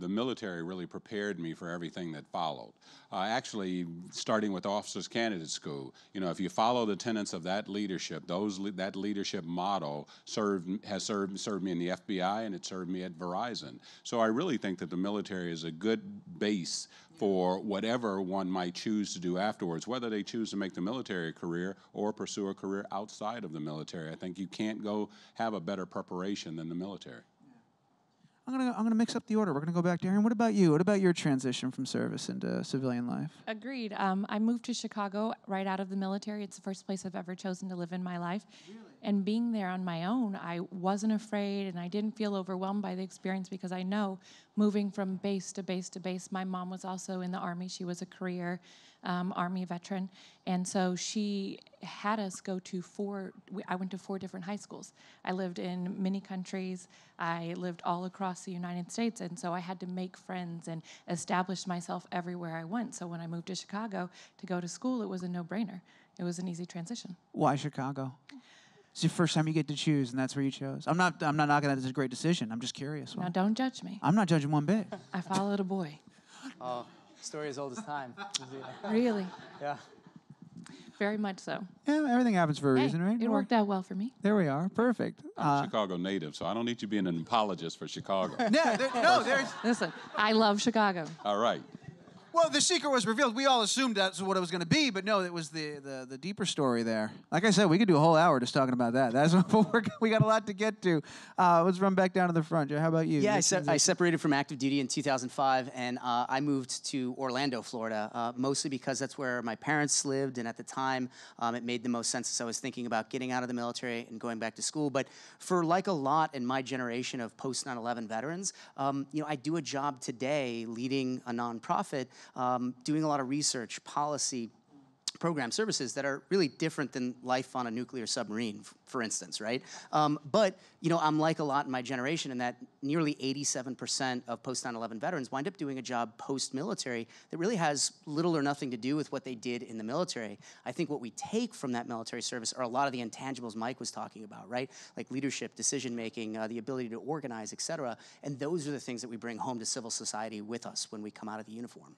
The military really prepared me for everything that followed. Actually, starting with Officers Candidate School, you know, if you follow the tenets of that leadership, that leadership model has served me in the FBI, and it served me at Verizon. So I really think that the military is a good base for whatever one might choose to do afterwards, whether they choose to make the military a career or pursue a career outside of the military. I think you can't go have a better preparation than the military. I'm gonna mix up the order. We're gonna go back to Darienne. What about you? What about your transition from service into civilian life? Agreed. I moved to Chicago right out of the military. It's the first place I've ever chosen to live in my life. Really? And being there on my own, I wasn't afraid and I didn't feel overwhelmed by the experience, because I know moving from base to base to base, my mom was also in the Army. She was a career Army veteran. And so she had us go to I went to four different high schools. I lived in many countries. I lived all across the United States. And so I had to make friends and establish myself everywhere I went. So when I moved to Chicago to go to school, it was a no-brainer. It was an easy transition. Why Chicago? It's your first time you get to choose, and that's where you chose. I'm not knocking that as a great decision. I'm just curious. Now, don't judge me. I'm not judging one bit. I followed a boy. Oh, story as old as time. Really? Yeah. Very much so. Yeah, everything happens for a reason, right? It worked out well for me. There we are. Perfect. I'm a Chicago native, so I don't need you being an apologist for Chicago. No, listen, I love Chicago. All right. Well, the secret was revealed. We all assumed that's what it was going to be, but no, it was the deeper story there. Like I said, we could do a whole hour just talking about that. That's what we got a lot to get to. Let's run back down to the front. How about you? Yeah, I separated from active duty in 2005, and I moved to Orlando, Florida, mostly because that's where my parents lived, and at the time, it made the most sense. So I was thinking about getting out of the military and going back to school. But for like a lot in my generation of post-9/11 veterans, you know, I do a job today leading a nonprofit. Doing a lot of research, policy, program services that are really different than life on a nuclear submarine, for instance, right? But, you know, I'm like a lot in my generation in that nearly 87% of post-9/11 veterans wind up doing a job post-military that really has little or nothing to do with what they did in the military. I think what we take from that military service are a lot of the intangibles Mike was talking about, right? Like leadership, decision-making, the ability to organize, et cetera. And those are the things that we bring home to civil society with us when we come out of the uniform.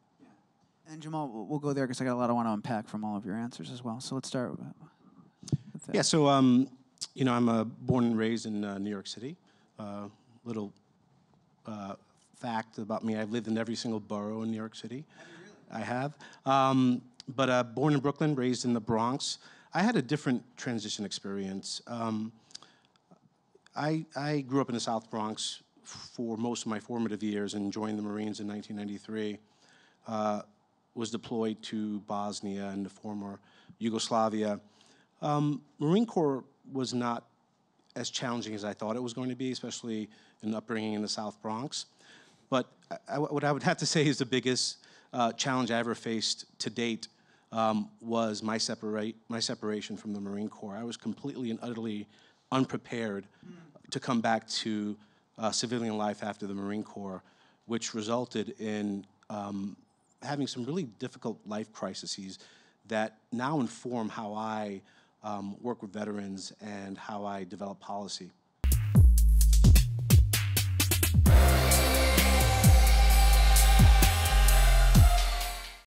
And Jamal, we'll go there because I got a lot I want to unpack from all of your answers as well. So let's start with that. Yeah, so, you know, I'm born and raised in New York City. Little fact about me, I've lived in every single borough in New York City. Have you really? I have. But born in Brooklyn, raised in the Bronx. I had a different transition experience. I grew up in the South Bronx for most of my formative years and joined the Marines in 1993. Was deployed to Bosnia and the former Yugoslavia. Marine Corps was not as challenging as I thought it was going to be, especially in upbringing in the South Bronx. But what I would have to say is the biggest challenge I ever faced to date was my separation from the Marine Corps. I was completely and utterly unprepared to come back to civilian life after the Marine Corps, which resulted in having some really difficult life crises that now inform how I work with veterans and how I develop policy.